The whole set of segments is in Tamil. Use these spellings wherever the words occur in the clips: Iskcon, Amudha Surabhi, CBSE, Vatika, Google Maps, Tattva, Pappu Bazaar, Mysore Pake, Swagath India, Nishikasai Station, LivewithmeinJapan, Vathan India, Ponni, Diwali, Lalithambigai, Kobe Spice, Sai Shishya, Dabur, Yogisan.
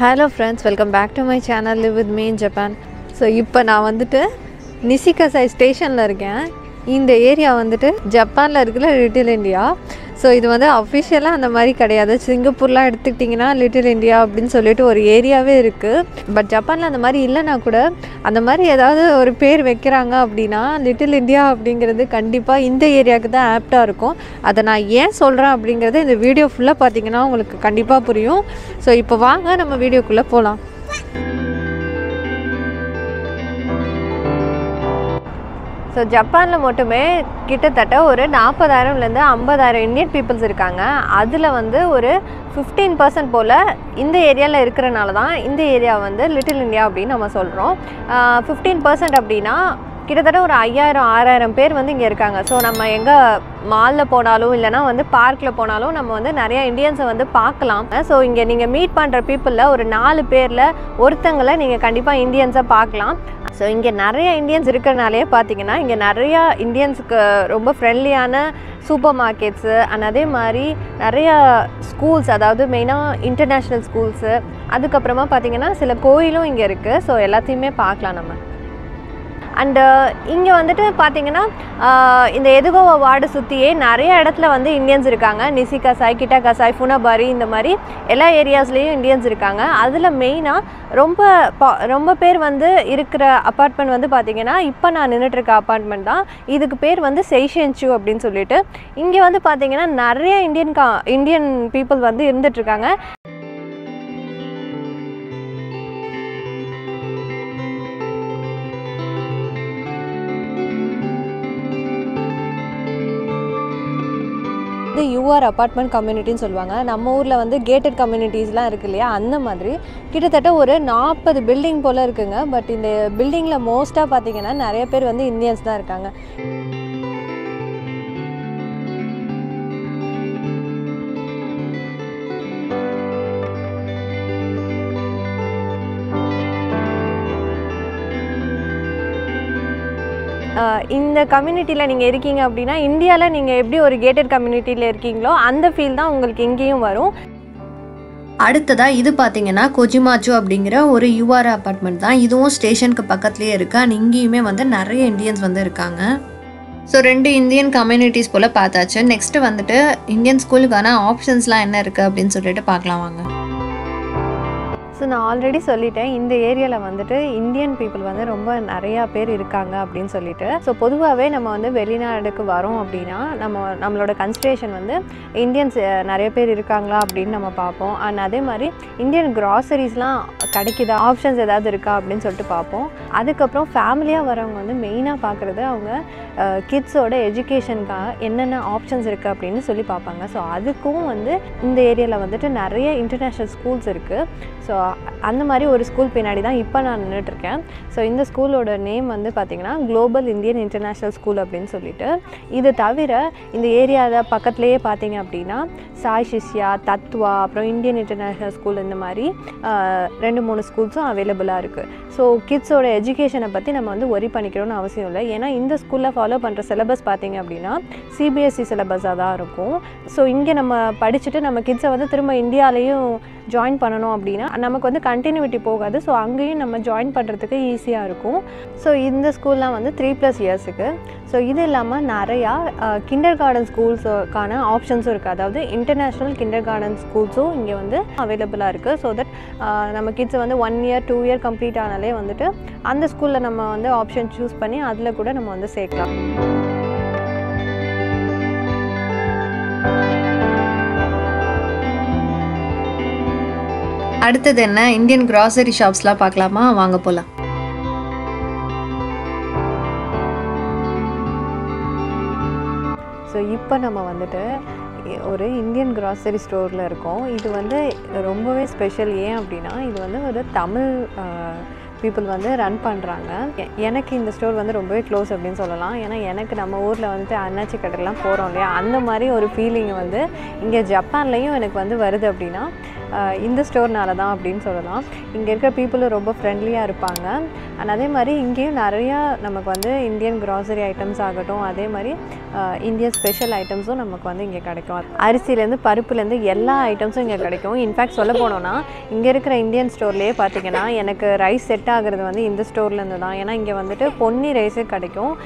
Hello friends, welcome back to my channel Live with me in Japan. So now na vandu Nishikasai Station la iruken. Indha area vandu Japan la irukla Little India. So this is official and mari kadaiya Singapore la edutittingna Little India appdin sollitu or area ve irukku, but Japan la andha mari illana kuda andha mari edavadhu or per vekkranga appdina Little India appingiradhu kandipa indha area ku da apt ah irukum. Adha na yen solran appingiradhu indha video fulla pathingana ungalku kandipa puriyum. So ipo vaanga nama video kulla polam. So Japan la motume kittatta oru 40000 la irundhu 50000 Indian peoples irukanga. Adula vandu oru 15% போல இந்த ஏரியால இருக்குறனால தான் இந்த ஏரியா வந்து லிட்டில் இந்தியா அப்படி நம்ம சொல்றோம். 15% அப்படினா கிட்டத்தட்ட ஒரு 5000 6000 பேர் வந்து இங்க இருக்காங்க. சோ நம்ம எங்க மால்ல போனாலோ இல்லனா வந்து பார்க்ல போனாலோ நம்ம வந்து நிறைய இந்தியன்ஸ் வந்து பார்க்கலாம். சோ இங்க நீங்க மீட் பண்ற பீப்பிள்ல ஒரு 4 பேர்ல ஒருத்தங்கள நீங்க கண்டிப்பா இந்தியன்ஸா பார்க்கலாம். சோ இங்க நிறைய இந்தியன்ஸ் இருக்கறனாலே பாத்தீங்கன்னா இங்க நிறைய இந்தியன்ஸ்க்கு ரொம்ப ஃப்ரெண்ட்லியான சூப்பர் மார்க்கெட்ஸ் and அதே மாதிரி நிறைய ஸ்கூல்ஸ் அதாவது மெயினா இன்டர்நேஷனல் ஸ்கூல்ஸ் அதுக்கு அப்புறமா பாத்தீங்கன்னா சில கோயிலும் இங்க இருக்கு. சோ எல்லாத்தையுமே பார்க்கலாம் நம்ம. And இங்க வந்துட்டு பாத்தீங்கன்னா இந்த எதுகோவா வார்டு சுத்தியே நிறைய இடத்துல வந்து இந்தியன்ஸ் இருக்காங்க. நிஷிகாசாய், கிட்டாகாசாய், புனபாரி இந்த மாதிரி எல்லா ஏரியாஸ்லயும் இந்தியன்ஸ் இருக்காங்க. அதுல மெயினா ரொம்ப பேர் வந்து இருக்கிற அபார்ட்மெண்ட் வந்து பாத்தீங்கன்னா இப்ப நான் நின்னுட்டு இருக்க அபார்ட்மெண்ட் தான். இதுக்கு பேர் வந்து சேஷன்ச்சு அப்படினு சொல்லிட்டு இங்க வந்து பாத்தீங்கன்னா நிறைய இந்தியன் பீப்பிள் வந்து இருந்துட்டு இருக்காங்க. யூஆர் அபார்ட்மெண்ட் கம்யூனிட்டின்னு சொல்வாங்க. நம்ம ஊர்ல வந்து கேட்டட் கம்யூனிட்டிஸ்லாம் இருக்கு இல்லையா, அந்த மாதிரி கிட்டத்தட்ட ஒரு 40 பில்டிங் போல இருக்குங்க. பட் இந்த பில்டிங்ல மோஸ்டா பாத்தீங்கன்னா நிறைய பேர் வந்து இந்தியன்ஸ் தான் இருக்காங்க. இந்த கம்யூனிட்டில நீங்க இருக்கீங்க அப்படினா இந்தியால நீங்க எப்படி ஒரு கேட்டட் கம்யூனிட்டில இருக்கீங்களோ அந்த ஃபீல் தான் உங்களுக்கு எங்கேயும் வரும். அடுத்ததா இது பாத்தீங்கன்னா கோஜிமாச்சு அப்படிங்கற ஒரு யூஆர் அபார்ட்மெண்ட் தான். இதுவும் ஸ்டேஷனுக்கு பக்கத்துலயே இருக்கு. அண்ட் இங்கேயுமே வந்து நிறைய இந்தியன்ஸ் வந்து இருக்காங்க. சோ ரெண்டு இந்தியன் கம்யூனிட்டிஸ் போல பார்த்தாச்சு. நெக்ஸ்ட் வந்துட்டு இந்தியன் ஸ்கூலுக்கான ஆப்ஷன்ஸ்லாம் என்ன இருக்கு அப்படினு சொல்லிட்டு பார்க்கலாம் வாங்க. ஸோ நான் ஆல்ரெடி சொல்லிட்டேன் இந்த ஏரியாவில் வந்துட்டு இந்தியன் பீப்புள் வந்து ரொம்ப நிறையா பேர் இருக்காங்க அப்படின்னு சொல்லிட்டு. ஸோ பொதுவாகவே நம்ம வந்து வெளிநாடுக்கு வரோம் அப்படின்னா நம்மளோட கன்சிடரேஷன் வந்து இந்தியன்ஸ் நிறைய பேர் இருக்காங்களா அப்படின்னு நம்ம பார்ப்போம். அண்ட் அதே மாதிரி இந்தியன் க்ராசரிஸ்லாம் கிடைக்குதா, ஆப்ஷன்ஸ் ஏதாவது இருக்கா அப்படின்னு சொல்லிட்டு பார்ப்போம். அதுக்கப்புறம் ஃபேமிலியாக வரவங்க வந்து மெயினாக பார்க்குறது அவங்க கிட்ஸோட எஜுகேஷனுக்காக என்னென்ன ஆப்ஷன்ஸ் இருக்குது அப்படின்னு சொல்லி பார்ப்பாங்க. ஸோ அதுக்கும் வந்து இந்த ஏரியாவில் வந்துட்டு நிறைய இன்டர்நேஷ்னல் ஸ்கூல்ஸ் இருக்குது. ஸோ அந்த மாதிரி ஒரு ஸ்கூல் பின்னாடி தான் இப்போ நான் நின்றுட்டுருக்கேன். ஸோ இந்த ஸ்கூலோட நேம் வந்து பார்த்திங்கன்னா குளோபல் இந்தியன் இன்டர்நேஷ்னல் ஸ்கூல் அப்படின்னு சொல்லிட்டு. இது தவிர இந்த ஏரியாவில் பக்கத்துலேயே பார்த்திங்க அப்படின்னா சாய் சிஷ்யா, தத்வா, அப்புறம் இந்தியன் இன்டர்நேஷ்னல் ஸ்கூல் இந்த மாதிரி 2-3 ஸ்கூல்ஸும் அவைலபிளாக இருக்குது. ஸோ கிட்ஸோட எஜுகேஷனை பற்றி நம்ம வந்து ஒரி பண்ணிக்கிறோன்னு அவசியம் இல்லை. ஏன்னா இந்த ஸ்கூலில் ஃபாலோ பண்ணுற சிலபஸ் பார்த்திங்க அப்படின்னா CBSE சிலபஸாக தான் இருக்கும். ஸோ இங்கே நம்ம படிச்சுட்டு நம்ம கிட்ஸை வந்து திரும்ப இந்தியாவிலையும் ஜாயின் பண்ணணும் அப்படின்னா நமக்கு வந்து கண்டினியூட்டி போகாது. ஸோ அங்கேயும் நம்ம ஜாயின் பண்ணுறதுக்கு ஈஸியாக இருக்கும். ஸோ இந்த ஸ்கூல்லாம் வந்து 3+ இயர்ஸுக்கு. ஸோ இது இல்லாமல் நிறையா கிண்டர் கார்டன் ஸ்கூல்ஸுக்கான ஆப்ஷன்ஸும் இருக்குது. அதாவது இன்டர்நேஷ்னல் கிண்டர் கார்டன் ஸ்கூல்ஸும் இங்கே வந்து அவைலபிளாக இருக்குது. ஸோ தட் நம்ம கிட்ஸை வந்து 1 இயர் 2 இயர் கம்ப்ளீட் ஆனாலே வந்துட்டு அந்த ஸ்கூலில் நம்ம வந்து ஆப்ஷன் சூஸ் பண்ணி அதில் கூட நம்ம வந்து சேர்க்கலாம். அடுத்தது என்ன, இந்தியன் கிராசரி ஷாப்ஸ்லாம் பார்க்கலாமா, வாங்க போகலாம். ஸோ இப்போ நம்ம வந்துட்டு ஒரு இந்தியன் கிராசரி ஸ்டோரில் இருக்கோம். இது வந்து ரொம்பவே ஸ்பெஷல். ஏன் அப்படின்னா இது வந்து ஒரு தமிழ் பீப்புள் வந்து ரன் பண்ணுறாங்க. எனக்கு இந்த ஸ்டோர் வந்து ரொம்பவே க்ளோஸ் அப்படின்னு சொல்லலாம். ஏன்னா எனக்கு நம்ம ஊரில் வந்துட்டு அண்ணாச்சி கடைக்கெலாம் போகிறோம் இல்லையா, அந்த மாதிரி ஒரு ஃபீலிங் வந்து இங்கே ஜப்பான்லேயும் எனக்கு வந்து வருது. அப்படின்னா இந்த ஸ்டோர்னால தான் அப்படின்னு சொல்லலாம். இங்கே இருக்கிற பீப்புளும் ரொம்ப ஃப்ரெண்ட்லியாக இருப்பாங்க. அண்ட் அதே மாதிரி இங்கேயும் நிறையா நமக்கு வந்து இந்தியன் க்ராசரி ஐட்டம்ஸ் ஆகட்டும், அதே மாதிரி India's special items we items. In fact, Indian store rice set in the store. Ponni rice store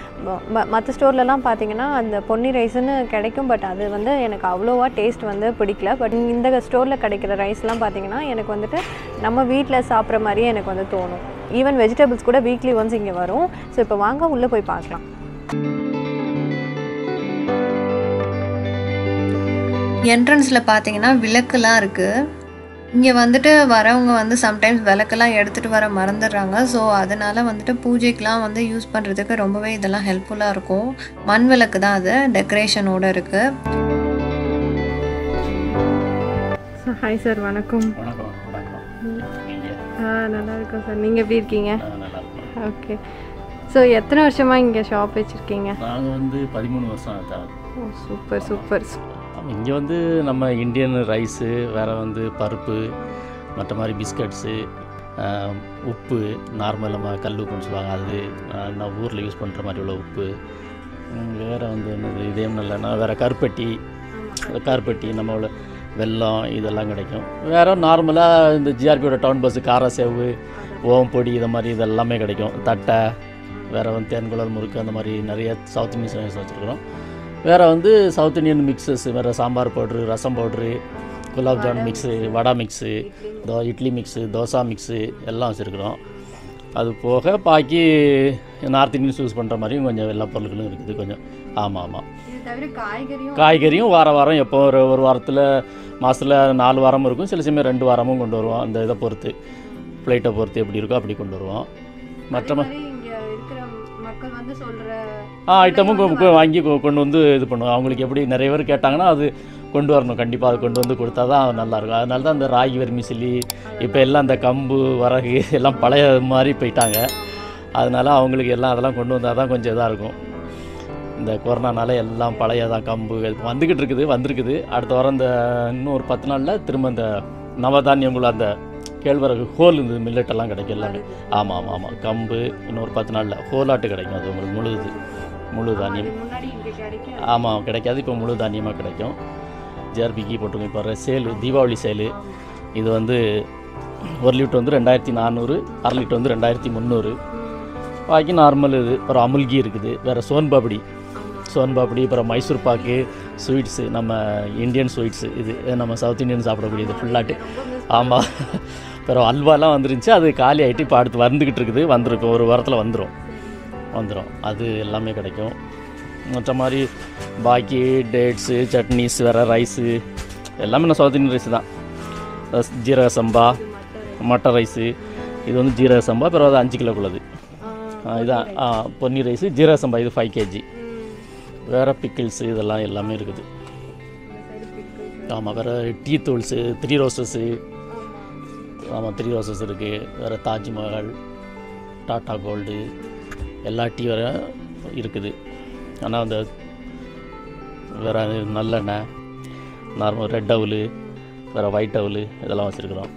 ponni rice but that taste but in the store rice wheat. Even vegetables kuda weekly once inge varum so ipo vaanga ulla poi paakalam entrance la pathina vilakala irukku inge vandute varavanga vandu sometimes vilakala edutittu vara marandranga so adanal vandute poojaikla vandu use pandradhukku rombave idella helpful ah irukum man vilakku da adu decoration oda irukku so hi sir vanakkam vanakkam sir. You are okay. So, how many years have you shop? I have 13 years. Oh, super, super. Here we have Indian rice, parpu, biscuits, uppu, normal kallu we use uppu. Karpatti. Well, this is normal. The GRP town bus, Karasev, Wompudi, the Marie, the Lame Gadagam, Tata, where on Tangola Murka, the Marie, Nariat, South Indian, where on the South Indian mixes, where sambar powder, rasam powder, gulab jamun mix, vada mix, the idli mix, dosa mix, all on Circro. That's why Paki North Indian shoes Pantamari, when you love Polygonic Ama. Kaigarium, Varavara, Vartla, Masala, and Alvaram, Urkusimer and Varam Gondorwa, and the Porte, plate of Porte, Dirka, Picondorwa. Matama Itamuko, Angiko, Kondu, the Ponangi, Narever Katana, the Kondur no Kandipa, Kondon, the Kurtada, and Alarga, and the Rai were Missili, Ipelan, the Kambu, Varaki, Lampala, Mari Pitanga, and Allah, Angla, Kondo, the Ada Conjadargo. The Corona Nala, Lampalaya, Kambu, one the Gudriki, Vandriki, Ador, the Nur Patana, Trim and the Navadan Yamula, the Kelver, whole in the Millet Lanka, Ama, Mama, Kambu, Nur Patana, whole article, Muludani, Ama, Katakadi, Muludani, Makadako, Jerbiki, Potumi, for a sale, Diwali sale, either on the early Tundra and Daitinanuru, early Tundra and Daitimunuru. I can normal Ramulgir, where a Son Babdi, Mysore Pake, sweets, Indian sweets, South Indians, the Fulati, Ama, Pero Alvala and Rincha, the Kali Iti part, Vandrik, Vandruko, Vartla Vandro, Adi Lame Kadako, Tamari, Baki, dates, chutneys, rice, Lamina South Indian rice, Jira Samba, Mata rice, is on Jira Samba, but Anchikla. Pony rice, Jira Samba is 5 kg. Where pickles is the Lamirg. Tea tools, 3 roses, 3 roses, where Taj Mahal, Tata Gold, Elati, where Irkid, another where I Nalana, normal red dowly, where a white dowly, the Lamasirgram,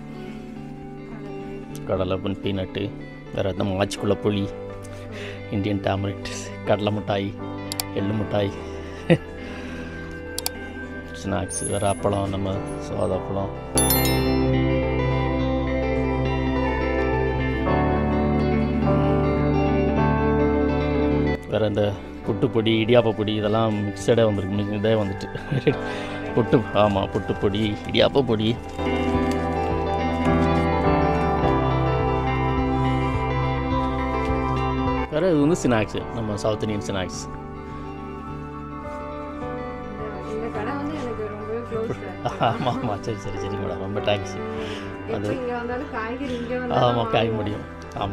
Kadalapun peanut, where the Machkula Puli, Indian tamarind, Kadlamutai. Elumutai snacks, Rapalon, Swadapalon. Where the Puttupudi, Idiapapudi, the lamb mixed on the mixing day on the Puttupama, Puttupudi, Idiapapudi. Where are the snacks? South Indian snacks. Thank you. We have an Indian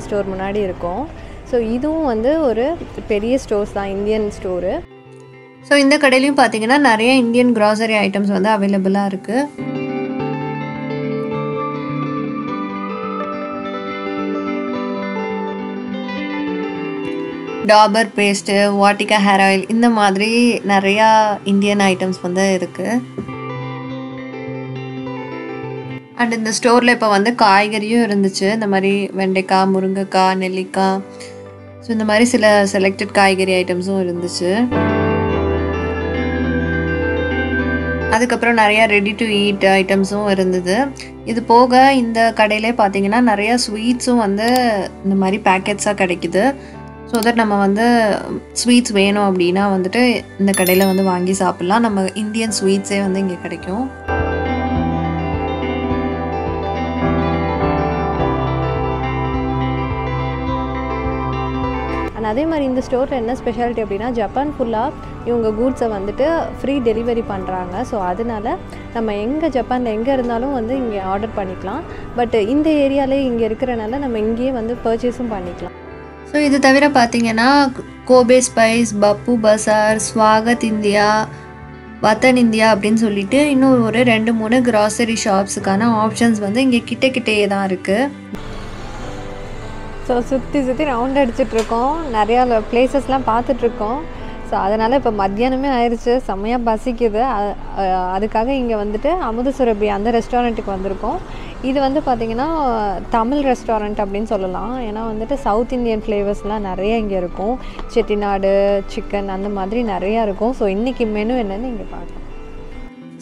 store Ambiga. So, this is an Indian store. So, in this case, you can see Indian grocery items available. Dabur paste, Vatika hair oil, இந்த மாதிரி நிறைய இந்தியன் ஐட்டம்ஸ் வந்து இருக்கு. அண்ட் இந்த ஸ்டோரில் இப்போ வந்து காய்கறியும் இருந்துச்சு. இந்த மாதிரி வெண்டைக்காய், முருங்கைக்காய், நெல்லிக்காய், ஸோ இந்த மாதிரி சில செலக்டட் காய்கறி ஐட்டம்ஸும் இருந்துச்சு. அதுக்கப்புறம் நிறையா ரெடி டு ஈட் ஐட்டம்ஸும் இருந்தது. இது போக இந்த கடையிலே பார்த்தீங்கன்னா நிறையா ஸ்வீட்ஸும் வந்து இந்த மாதிரி பேக்கெட்ஸாக கிடைக்குது. ஸோ தட் நம்ம வந்து ஸ்வீட்ஸ் வேணும் அப்படின்னா வந்துட்டு இந்த கடையில் வந்து வாங்கி சாப்பிட்லாம். நம்ம இந்தியன் ஸ்வீட்ஸே வந்து இங்கே கிடைக்கும். அதே மாதிரி இந்த ஸ்டோரில் என்ன ஸ்பெஷாலிட்டி அப்படின்னா, ஜப்பான் ஃபுல்லாக இவங்க கூட்ஸை வந்துட்டு ஃப்ரீ டெலிவரி பண்ணுறாங்க. ஸோ அதனால் நம்ம எங்கே ஜப்பானில் எங்கே இருந்தாலும் வந்து இங்கே ஆர்டர் பண்ணிக்கலாம். பட் இந்த ஏரியாவிலே இங்கே இருக்கிறனால நம்ம இங்கேயே வந்து பர்ச்சேஸும் பண்ணிக்கலாம். ஸோ இது தவிர பார்த்திங்கன்னா கோபே ஸ்பைஸ், பப்பு பசார், ஸ்வாகத் இந்தியா, வத்தன் இந்தியா அப்படின்னு சொல்லிட்டு இன்னும் ஒரு 2-3 கிராசரி ஷாப்ஸுக்கான ஆப்ஷன்ஸ் வந்து இங்கே கிட்டக்கிட்டே தான் இருக்குது. ஸோ சுற்றி ரவுண்ட் அடிச்சிட்ருக்கோம், நிறையா பிளேசஸ்லாம் பார்த்துட்ருக்கோம். ஸோ அதனால் இப்போ மத்தியானமே ஆயிடுச்சு, செம்மையாக பசிக்குது. அதுக்காக இங்கே வந்துட்டு அமுத சுரபி அந்த ரெஸ்டாரண்ட்டுக்கு வந்திருக்கோம். இது வந்து பார்த்திங்கன்னா தமிழ் ரெஸ்டாரண்ட் அப்படின்னு சொல்லலாம். ஏன்னா வந்துட்டு சவுத் இந்தியன் ஃப்ளேவர்ஸ்லாம் நிறையா இங்கே இருக்கும். செட்டிநாடு சிக்கன் அந்த மாதிரி நிறையா இருக்கும். ஸோ இன்றைக்கி மெனு என்னென்னு இங்கே பார்க்கலாம்.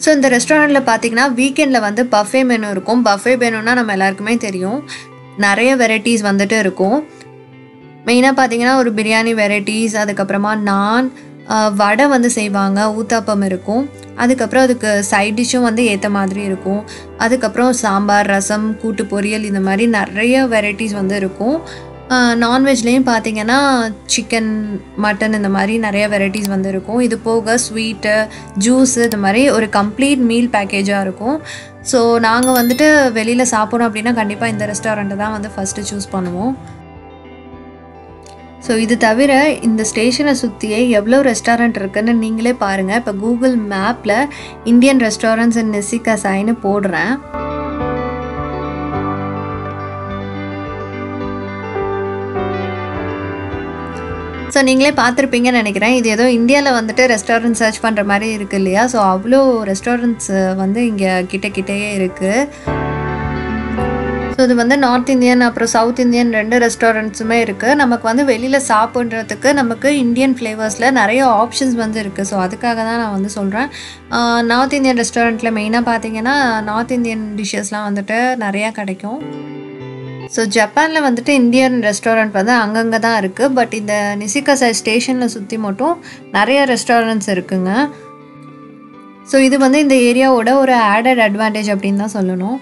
ஸோ இந்த ரெஸ்டாரண்ட்டில் பார்த்திங்கன்னா வீக்கெண்டில் வந்து பஃபே மெனு இருக்கும். பஃபே மெனுன்னா நம்ம எல்லாருக்குமே தெரியும், நிறைய வெரைட்டிஸ் வந்துட்டு இருக்கும். மெயினாக பார்த்தீங்கன்னா ஒரு பிரியாணி வெரைட்டிஸ், அதுக்கப்புறமா நான் வடை வந்து செய்வாங்க, ஊத்தாப்பம் இருக்கும். அதுக்கப்புறம் அதுக்கு சைட் டிஷ்ஷும் வந்து ஏற்ற மாதிரி இருக்கும். அதுக்கப்புறம் சாம்பார், ரசம், கூட்டு பொரியல், இந்த மாதிரி நிறைய வெரைட்டிஸ் வந்து இருக்கும். நான்வெஜ்லேயும் பார்த்தீங்கன்னா சிக்கன், மட்டன், இந்த மாதிரி நிறைய வெரைட்டிஸ் வந்து இருக்கும். இது போக ஸ்வீட்டு, ஜூஸு, இந்த மாதிரி ஒரு கம்ப்ளீட் மீல் பேக்கேஜாக இருக்கும். ஸோ நாங்கள் வந்துட்டு வெளியில் சாப்பிட்றோம் அப்படின்னா கண்டிப்பாக இந்த ரெஸ்டாரண்ட்டை தான் வந்து ஃபஸ்ட்டு சூஸ் பண்ணுவோம். ஸோ இது தவிர இந்த ஸ்டேஷனை சுற்றியே எவ்வளோ ரெஸ்டாரண்ட் இருக்குதுன்னு நீங்களே பாருங்கள். இப்போ கூகுள் மேப்பில் இந்தியன் ரெஸ்டாரண்ட்ஸ் அண்ட் நிஷிகாசாய்னு போடுறேன். ஸோ நீங்களே பார்த்துருப்பீங்கன்னு நினைக்கிறேன். இது ஏதோ இந்தியாவில் வந்துட்டு ரெஸ்டாரண்ட் சர்ச் பண்ணுற மாதிரி இருக்குது இல்லையா? ஸோ அவ்வளோ ரெஸ்டாரண்ட்ஸ் வந்து இங்கே கிட்டக்கிட்டே இருக்குது. ஸோ இது வந்து நார்த் இந்தியன் அப்புறம் சவுத் இந்தியன் 2 ரெஸ்டாரண்ட்ஸுமே இருக்குது. நமக்கு வந்து வெளியில் சாப்பிட்றதுக்கு நமக்கு இந்தியன் ஃப்ளேவர்ஸில் நிறைய ஆப்ஷன்ஸ் வந்து இருக்குது. ஸோ அதுக்காக தான் நான் வந்து சொல்கிறேன். நார்த் இந்தியன் ரெஸ்டாரண்ட்டில் மெயினாக பார்த்தீங்கன்னா நார்த் இந்தியன் டிஷ்ஷஸ்லாம் வந்துட்டு நிறையா கிடைக்கும். ஸோ ஜப்பானில் வந்துட்டு இந்தியன் ரெஸ்டாரண்ட் வந்து அங்கங்கே தான் இருக்குது. பட் இந்த நிஷிகாசாய் ஸ்டேஷனில் சுற்றி மட்டும் நிறைய ரெஸ்டாரண்ட்ஸ் இருக்குங்க. ஸோ இது வந்து இந்த ஏரியாவோட ஒரு ஆடட் அட்வான்டேஜ் அப்படின்னு தான் சொல்லணும்.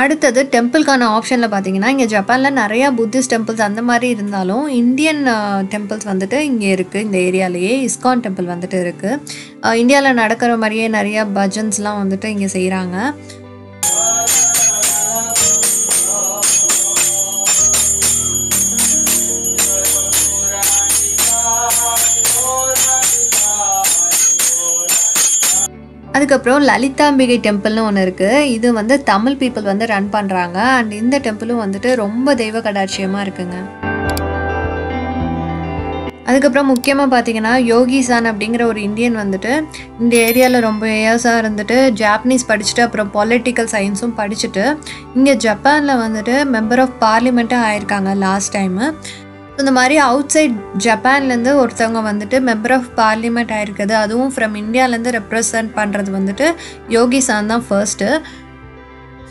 அடுத்தது டெம்பிள்கான ஆப்ஷனில் பார்த்தீங்கன்னா இங்கே ஜப்பானில் நிறையா புத்திஸ்ட் டெம்பிள்ஸ் அந்த மாதிரி இருந்தாலும் இந்தியன் டெம்பிள்ஸ் வந்துட்டு இங்கே இருக்குது. இந்த ஏரியாலேயே இஸ்கான் டெம்பிள் வந்துட்டு இருக்குது. இந்தியாவில் நடக்கிற மாதிரியே நிறையா பஜன்ஸ்லாம் வந்துட்டு இங்கே செய்கிறாங்க. அதுக்கப்புறம் லலிதாம்பிகை டெம்பிள்னு ஒன்று இருக்குது. இது வந்து தமிழ் பீப்புள் வந்து ரன் பண்ணுறாங்க. அண்ட் இந்த டெம்பிளும் வந்துட்டு ரொம்ப தெய்வ கடாட்சியமாக இருக்குங்க. அதுக்கப்புறம் முக்கியமாக பார்த்தீங்கன்னா யோகிசான் அப்படிங்கிற ஒரு இந்தியன் வந்துட்டு இந்த ஏரியாவில் ரொம்ப இயர்ஸாக இருந்துட்டு ஜாப்பனீஸ் படிச்சுட்டு அப்புறம் பொலிட்டிக்கல் சயின்ஸும் படிச்சுட்டு இங்கே ஜப்பானில் வந்துட்டு மெம்பர் ஆஃப் பார்லிமெண்ட்டாக ஆயிருக்காங்க லாஸ்ட் டைமு. இந்த மாதிரி அவுட் சைட் ஜப்பான்லேருந்து ஒருத்தவங்க வந்துட்டு மெம்பர் ஆஃப் பார்லிமெண்ட் ஆகிருக்குது. அதுவும் ஃப்ரம் இந்தியாவிலேருந்து ரெப்ரசன்ட் பண்ணுறது வந்துட்டு யோகிசான் தான் ஃபர்ஸ்ட்டு.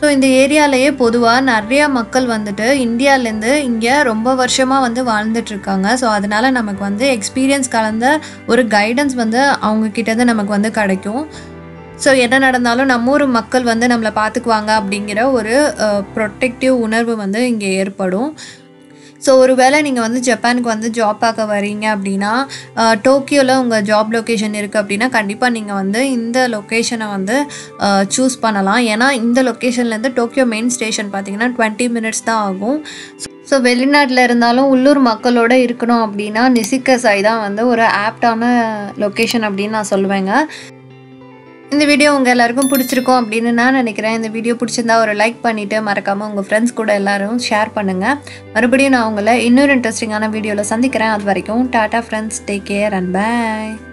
ஸோ இந்த ஏரியாலேயே பொதுவாக நிறையா மக்கள் வந்துட்டு இந்தியாவிலேருந்து இங்கே ரொம்ப வருஷமாக வந்து வாழ்ந்துட்டுருக்காங்க. ஸோ அதனால் நமக்கு வந்து எக்ஸ்பீரியன்ஸ் கலந்த ஒரு கைடன்ஸ் வந்து அவங்கக்கிட்டேருந்து நமக்கு வந்து கிடைக்கும். ஸோ என்ன நடந்தாலும் நம்ம ஊர் மக்கள் வந்து நம்மளை பார்த்துக்குவாங்க அப்படிங்கிற ஒரு ப்ரொடெக்டிவ் உணர்வு வந்து இங்கே ஏற்படும். ஸோ ஒருவேளை நீங்கள் வந்து ஜப்பானுக்கு வந்து ஜாப் பார்க்க வரீங்க அப்படின்னா, டோக்கியோவில் உங்கள் ஜாப் லொக்கேஷன் இருக்குது அப்படின்னா கண்டிப்பாக நீங்கள் வந்து இந்த லொக்கேஷனை வந்து சூஸ் பண்ணலாம். ஏன்னா இந்த லொக்கேஷன்லேருந்து டோக்கியோ மெயின் ஸ்டேஷன் பார்த்திங்கன்னா 20 minutes தான் ஆகும். ஸோ வெளிநாட்டில் இருந்தாலும் உள்ளூர் மக்களோடு இருக்கணும் அப்படின்னா நிஷிகாசாய் தான் வந்து ஒரு ஆப்டான லொக்கேஷன் அப்படின்னு நான் சொல்லுவேங்க. இந்த வீடியோ உங்க எல்லாருக்கும் பிடிச்சிருக்கும் அப்படினு நான் நினைக்கிறேன். இந்த வீடியோ பிடிச்சிருந்தா ஒரு லைக் பண்ணிட்டு மறக்காம உங்க फ्रेंड्स கூட எல்லாரும் ஷேர் பண்ணுங்க. மறுபடியும் நான் உங்களை இன்னொரு இன்ட்ரஸ்டிங்கான வீடியோல சந்திக்கிறேன். அதுவரைக்கும் tata friends, take care and bye.